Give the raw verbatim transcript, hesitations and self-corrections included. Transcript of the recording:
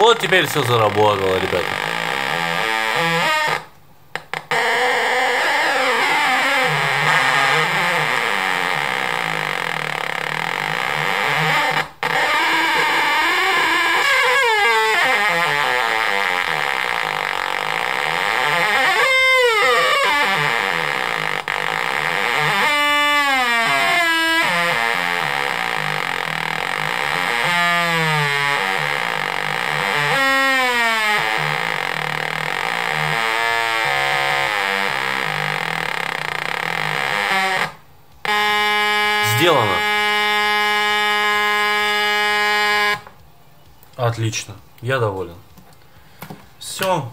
Вот теперь все заработало, ребят. Сделано. Отлично. Я доволен. Все.